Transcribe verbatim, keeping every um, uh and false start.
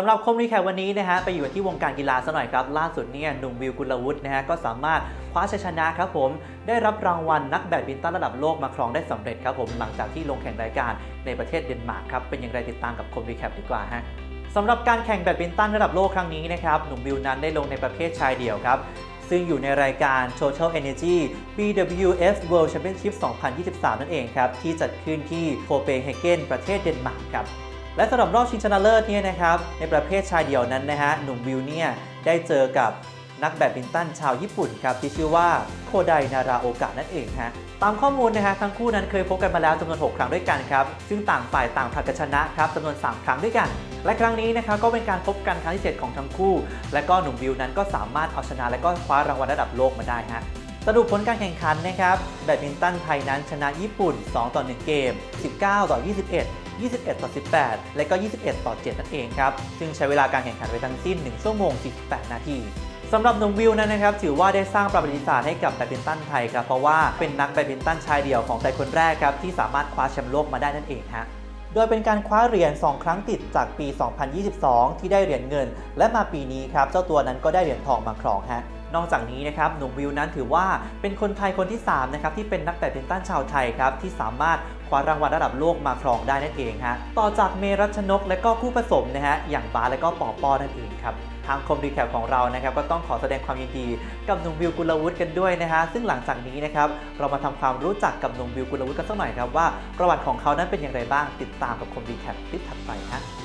สำหรับคมรีแคปวันนี้นะฮะไปอยู่ที่วงการกีฬาซะหน่อยครับล่าสุดเนี่ยหนุ่มวิวกุลวุฒินะฮะก็สามารถคว้าชัยชนะครับผมได้รับรางวัลนักแบดมินตันระดับโลกมาครองได้สำเร็จครับผมหลังจากที่ลงแข่งรายการในประเทศเดนมาร์กครับเป็นอย่างไรติดตามกับคมรีแคปดีกว่าฮะสำหรับการแข่งแบดมินตันระดับโลกครั้งนี้นะครับหนุ่มวิวนั้นได้ลงในประเภทชายเดี่ยวครับซึ่งอยู่ในรายการ Total Energy บี ดับเบิลยู เอฟ World Championship สองพันยี่สิบสาม นั่นเองครับที่จัดขึ้นที่โคเปนเฮเกนประเทศเดนมาร์กครับและสำหรับรอบชิงชนะเลิศเนี่ยนะครับในประเภทชายเดี่ยวนั้นนะฮะหนุ่มวิวเนี่ยได้เจอกับนักแบดมินตันชาวญี่ปุ่นครับที่ชื่อว่าโคไดนาราโอกะนั่นเองฮะตามข้อมูลนะฮะทั้งคู่นั้นเคยพบกันมาแล้วจำนวนหกครั้งด้วยกันครับซึ่งต่างฝ่ายต่างผลัดกันชนะครับจำนวนสามครั้งด้วยกันและครั้งนี้นะครับก็เป็นการพบกันครั้งที่เจ็ดของทั้งคู่และก็หนุ่มวิวนั้นก็สามารถเอาชนะและก็คว้ารางวัลระดับโลกมาได้ฮะสรุปผลการแข่งขันนะครับแบดมินตันไทยนั้นชนะญี่ปุ่นสองต่อหนึ่งเกมสิบเก้าต่อยี่สิบเอ็ดยี่สิบเอ็ดต่อสิบแปด และก็ยี่สิบเอ็ดต่อเจ็ดนั่นเองครับซึ่งใช้เวลาการแข่งขันไปทั้งสิ้นหนึ่งชั่วโมงสี่สิบแปดนาทีสำหรับหนุ่มวิวนั้นนะครับถือว่าได้สร้างประวัติศาสตร์ให้กับแบดมินตันไทยครับเพราะว่าเป็นนักแบดมินตันชายเดี่ยวของไทยคนแรกครับที่สามารถคว้าแชมป์โลกมาได้นั่นเองฮะโดยเป็นการคว้าเหรียญสองครั้งติดจากปีสองพันยี่สิบสองที่ได้เหรียญเงินและมาปีนี้ครับเจ้าตัวนั้นก็ได้เหรียญทองมาครองฮะนอกจากนี้นะครับหนุ่มวิวนั้นถือว่าเป็นคนไทยคนที่สามนะครับที่เป็นนักแบดมินตันชาวไทยครับที่สามารถคว้ารางวัลระดับโลกมาครองได้นั่นเองฮะต่อจากเมรัชนกและก็คู่ผสมนะฮะอย่างบาสและก็ปอปอนั่นเองครับทางคมรีแคปของเรานะครับก็ต้องขอแสดงความยินดีกับหนุ่มวิวกุลวุฒิกันด้วยนะฮะซึ่งหลังจากนี้นะครับเรามาทำความรู้จักกับหนุ่มวิวกุลวุฒิกันสักหน่อยครับว่าประวัติของเขานั้นเป็นอย่างไรบ้างติดตามกับคมรีแคปคลิปถัดไปฮะ